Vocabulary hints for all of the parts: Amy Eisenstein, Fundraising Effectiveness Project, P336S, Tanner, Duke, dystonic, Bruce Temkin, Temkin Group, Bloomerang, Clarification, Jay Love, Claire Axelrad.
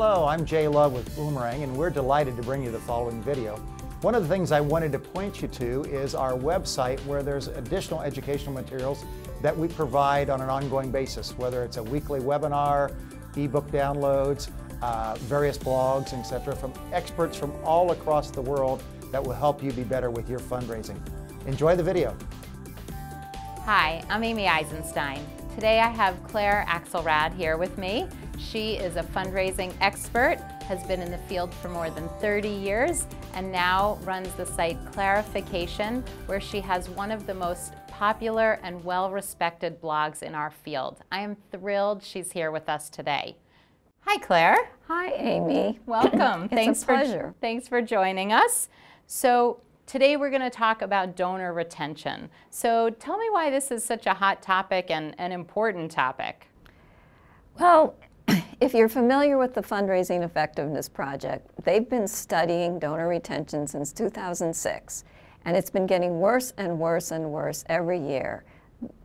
Hello, I'm Jay Love with Bloomerang, and we're delighted to bring you the following video. One of the things I wanted to point you to is our website, where there's additional educational materials that we provide on an ongoing basis, whether it's a weekly webinar, ebook downloads, various blogs, etc., from experts from all across the world that will help you be better with your fundraising. Enjoy the video. Hi, I'm Amy Eisenstein. Today I have Claire Axelrad here with me. She is a fundraising expert, has been in the field for more than 30 years, and now runs the site Clarification, where she has one of the most popular and well-respected blogs in our field. I am thrilled she's here with us today. Hi, Claire. Hi, Amy. Welcome. Thanks for joining us. So today we're going to talk about donor retention. So tell me why this is such a hot topic and an important topic. Well, if you're familiar with the Fundraising Effectiveness Project, they've been studying donor retention since 2006, and it's been getting worse and worse and worse every year.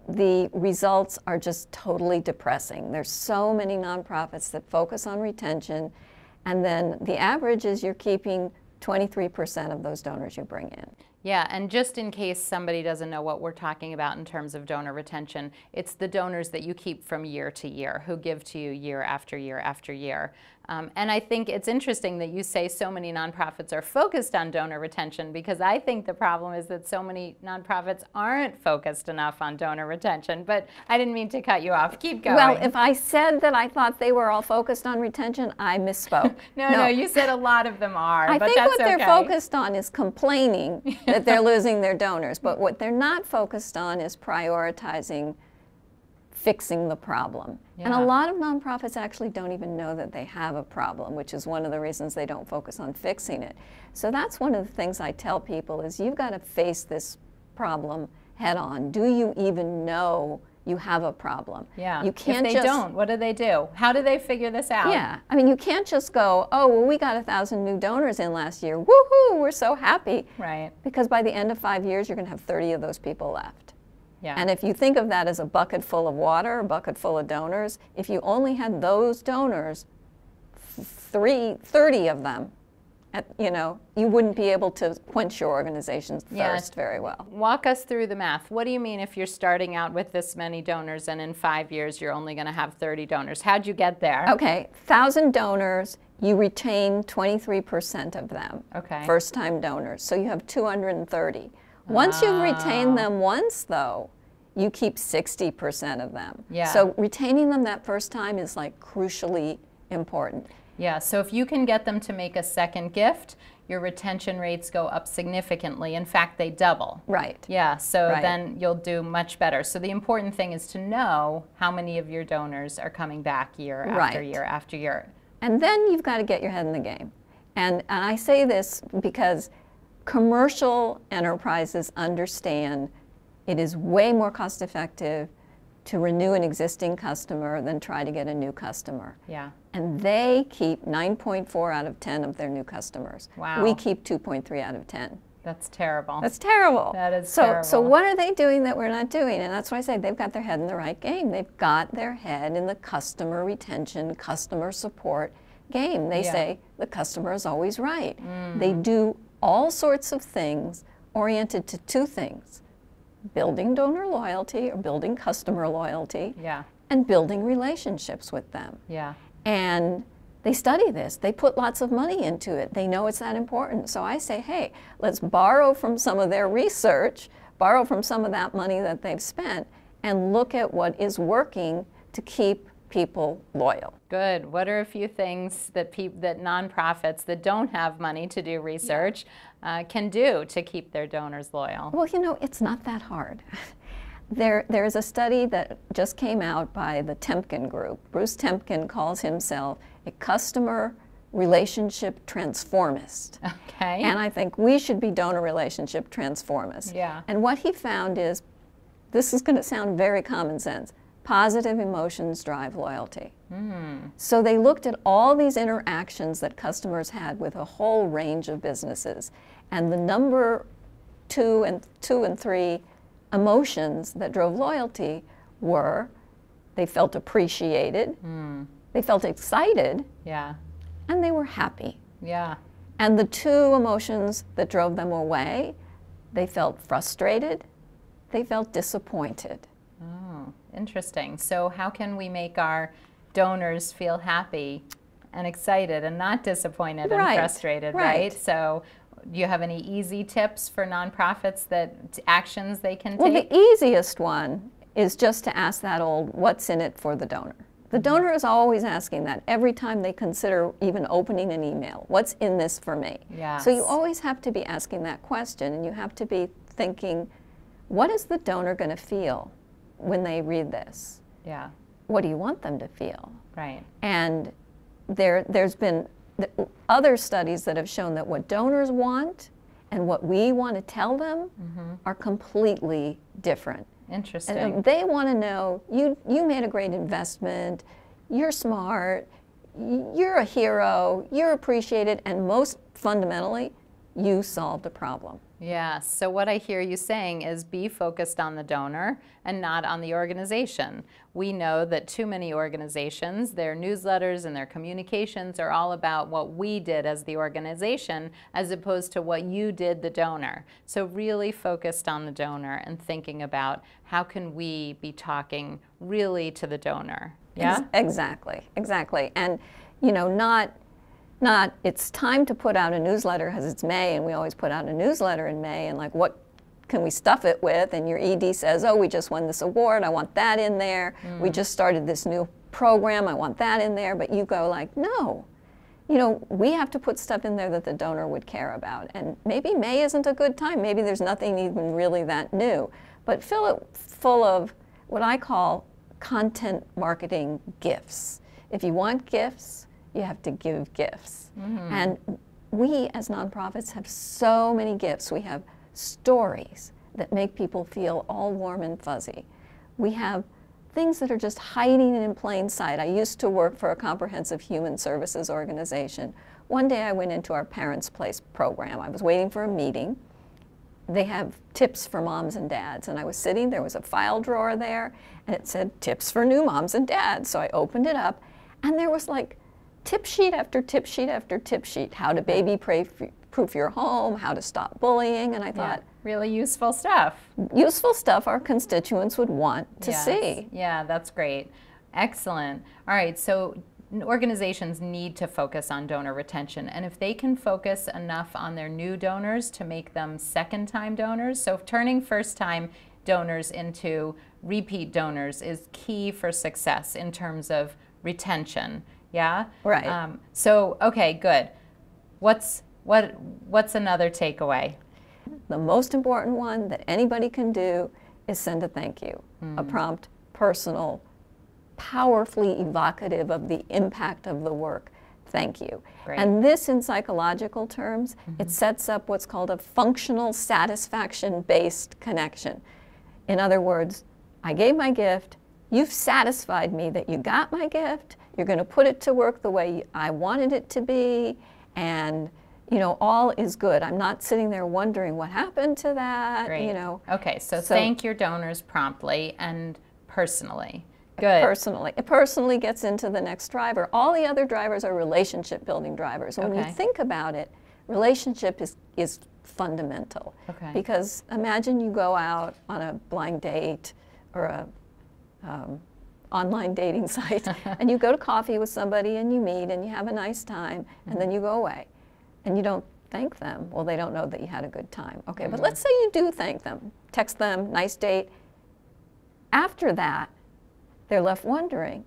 The results are just totally depressing. There's so many nonprofits that focus on retention, and then the average is you're keeping 23% of those donors you bring in. Yeah, and just in case somebody doesn't know what we're talking about in terms of donor retention, it's the donors that you keep from year to year, who give to you year after year after year. And I think it's interesting that you say so many nonprofits are focused on donor retention, because I think the problem is that so many nonprofits aren't focused enough on donor retention. But I didn't mean to cut you off. Keep going. Well, if I said that I thought they were all focused on retention, I misspoke. No, you said a lot of them are, but that's okay. I think what they're focused on is complaining that they're losing their donors, but what they're not focused on is prioritizing fixing the problem. Yeah. And a lot of nonprofits actually don't even know that they have a problem, which is one of the reasons they don't focus on fixing it. So that's one of the things I tell people is you've got to face this problem head on. Do you even know you have a problem? Yeah. You can't if they don't, what do they do? How do they figure this out? Yeah. I mean, you can't just go, oh, well, we got 1,000 new donors in last year. Woohoo, we're so happy. Right. Because by the end of 5 years, you're going to have 30 of those people left. Yeah. And if you think of that as a bucket full of water, a bucket full of donors, if you only had those donors, 30 of them, you wouldn't be able to quench your organization's thirst very well. Walk us through the math. What do you mean if you're starting out with this many donors and in 5 years you're only going to have 30 donors? How'd you get there? Okay, 1,000 donors, you retain 23% of them, first-time donors, so you have 230. Once you've retained them once, though, you keep 60% of them. Yeah. So retaining them that first time is like crucially important. Yeah, so if you can get them to make a second gift, your retention rates go up significantly. In fact, they double. Right. Yeah, so then you'll do much better. So the important thing is to know how many of your donors are coming back year after year after year. And then you've got to get your head in the game. And I say this because commercial enterprises understand it is way more cost effective to renew an existing customer than try to get a new customer. Yeah. And they keep 9.4 out of 10 of their new customers. Wow. We keep 2.3 out of 10. That's terrible. That's terrible. That is terrible. So what are they doing that we're not doing? And that's why I say they've got their head in the right game. They've got their head in the customer retention, customer support game. They say the customer is always right. They do all sorts of things oriented to two things: building donor loyalty or building customer loyalty, and building relationships with them. Yeah. And they study this. They put lots of money into it. They know it's that important. So I say, hey, let's borrow from some of their research, borrow from some of that money that they've spent, and look at what is working to keep people loyal. Good. What are a few things that nonprofits that don't have money to do research can do to keep their donors loyal? Well, you know, it's not that hard. There is a study that just came out by the Temkin Group. Bruce Temkin calls himself a customer relationship transformist. Okay. And I think we should be donor relationship transformists. Yeah. And what he found is, this is going to sound very common sense, positive emotions drive loyalty. So they looked at all these interactions that customers had with a whole range of businesses, and the number two and three emotions that drove loyalty were they felt appreciated, they felt excited, and they were happy. Yeah. And the two emotions that drove them away, they felt frustrated, they felt disappointed. Oh, interesting. So how can we make our donors feel happy and excited and not disappointed and frustrated, right? So do you have any easy tips for nonprofits, that actions they can take? Well, the easiest one is just to ask that old, what's in it for the donor? The donor is always asking that every time they consider even opening an email. What's in this for me? Yes. So you always have to be asking that question, and you have to be thinking, what is the donor going to feel when they read this? Yeah. What do you want them to feel? Right. And there's been other studies that have shown that what donors want and what we want to tell them are completely different. Interesting. And they want to know, you made a great investment, you're smart, you're a hero, you're appreciated, and most fundamentally, you solved a problem. Yeah, so what I hear you saying is be focused on the donor and not on the organization. We know that too many organizations, their newsletters and their communications are all about what we did as the organization as opposed to what you did, the donor. So really focused on the donor and thinking about how can we be talking really to the donor. Yeah? Exactly, exactly. And you know, not it's time to put out a newsletter because it's May and we always put out a newsletter in May and like what can we stuff it with, and your ED says, oh, we just won this award, I want that in there, we just started this new program, I want that in there, but you go like, no, you know, we have to put stuff in there that the donor would care about, and maybe May isn't a good time, maybe there's nothing even really that new, but fill it full of what I call content marketing gifts. If you want gifts, you have to give gifts. And we as nonprofits have so many gifts. We have stories that make people feel all warm and fuzzy. We have things that are just hiding in plain sight. I used to work for a comprehensive human services organization. One day I went into our Parents' Place program. I was waiting for a meeting. They have tips for moms and dads, and I was sitting, there was a file drawer there, and it said tips for new moms and dads. So I opened it up, and there was like tip sheet after tip sheet after tip sheet, how to baby proof your home, how to stop bullying, and I thought, really useful stuff. Useful stuff our constituents would want to see. Yeah, that's great. Excellent. All right, so organizations need to focus on donor retention, and if they can focus enough on their new donors to make them second-time donors, so turning first-time donors into repeat donors is key for success in terms of retention. Yeah? Right. So, okay, good. What's another takeaway? The most important one that anybody can do is send a thank you. A prompt, personal, powerfully evocative of the impact of the work. Thank you. Great. And this, in psychological terms, it sets up what's called a functional satisfaction-based connection. In other words, I gave my gift, you've satisfied me that you got my gift, you're going to put it to work the way I wanted it to be, and you know, all is good. I'm not sitting there wondering what happened to that. Great. You know. Okay, so thank your donors promptly and personally. Good. Personally. It personally gets into the next driver. All the other drivers are relationship building drivers. When you think about it, relationship is fundamental. Okay. Because imagine you go out on a blind date or a online dating site and you go to coffee with somebody and you meet and you have a nice time and then you go away and you don't thank them. Well, they don't know that you had a good time. Okay, but let's say you do thank them. Text them, nice date. After that, they're left wondering.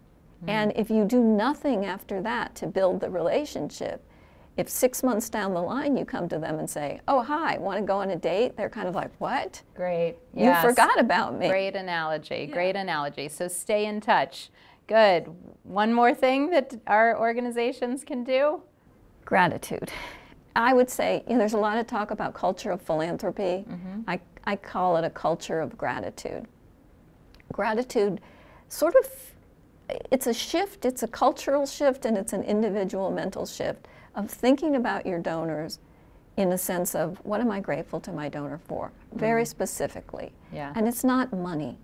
And if you do nothing after that to build the relationship, if 6 months down the line you come to them and say, oh, hi, want to go on a date? They're kind of like, what? Great. Yes. You forgot about me. Great analogy. Yeah. Great analogy. So stay in touch. Good. One more thing that our organizations can do? Gratitude. I would say, you know, there's a lot of talk about culture of philanthropy. I call it a culture of gratitude. Gratitude sort of, it's a shift, it's a cultural shift, and it's an individual mental shift of thinking about your donors in the sense of, what am I grateful to my donor for? Very specifically. Yeah. And it's not money.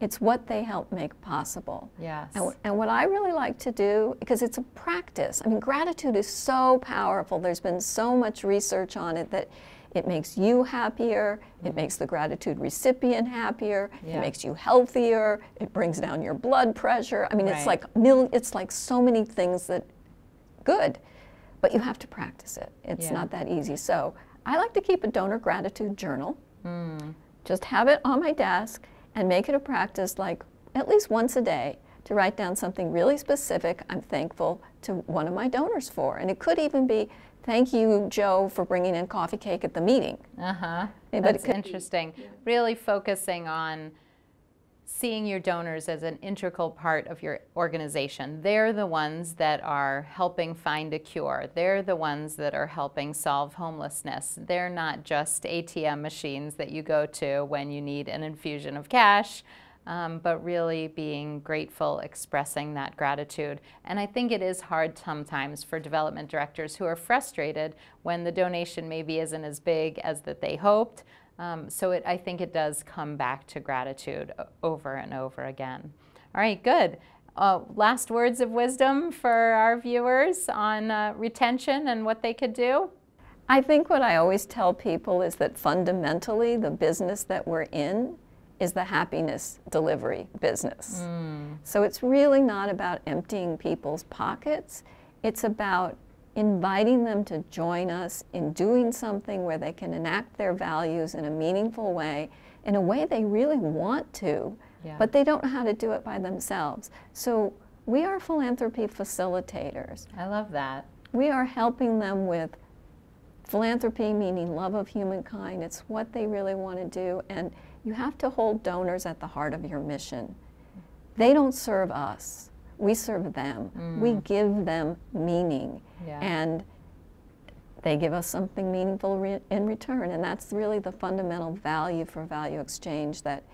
It's what they help make possible. Yes. And what I really like to do, because it's a practice, I mean, gratitude is so powerful. There's been so much research on it that it makes you happier, it makes the gratitude recipient happier, it makes you healthier, it brings down your blood pressure. I mean, it's like so many things that good, but you have to practice it. It's not that easy. So I like to keep a donor gratitude journal. Just have it on my desk and make it a practice, like at least once a day, to write down something really specific I'm thankful to one of my donors for. And it could even be, thank you, Joe, for bringing in coffee cake at the meeting. That's interesting. Really focusing on seeing your donors as an integral part of your organization. They're the ones that are helping find a cure. They're the ones that are helping solve homelessness. They're not just ATM machines that you go to when you need an infusion of cash, but really being grateful, expressing that gratitude. And I think it is hard sometimes for development directors who are frustrated when the donation maybe isn't as big as that they hoped. I think it does come back to gratitude over and over again. All right, good. Last words of wisdom for our viewers on retention and what they could do? I think what I always tell people is that fundamentally the business that we're in is the happiness delivery business. So it's really not about emptying people's pockets. It's about inviting them to join us in doing something where they can enact their values in a meaningful way, in a way they really want to, but they don't know how to do it by themselves. So we are philanthropy facilitators. I love that. We are helping them with philanthropy, meaning love of humankind. It's what they really want to do, and you have to hold donors at the heart of your mission. They don't serve us. We serve them. We give them meaning, and they give us something meaningful in return. And that's really the fundamental value for value exchange that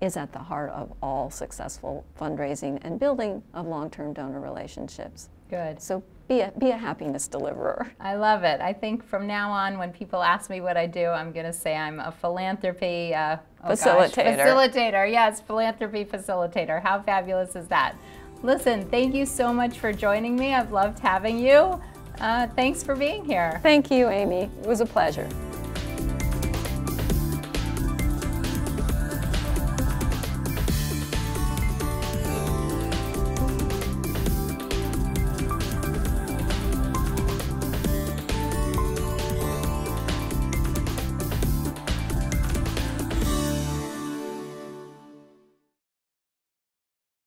is at the heart of all successful fundraising and building of long-term donor relationships. Good. So be a happiness deliverer. I love it. I think from now on, when people ask me what I do, I'm going to say I'm a philanthropy facilitator. Facilitator, yes, philanthropy facilitator. How fabulous is that? Listen, thank you so much for joining me. I've loved having you. Thanks for being here. Thank you, Amy. It was a pleasure.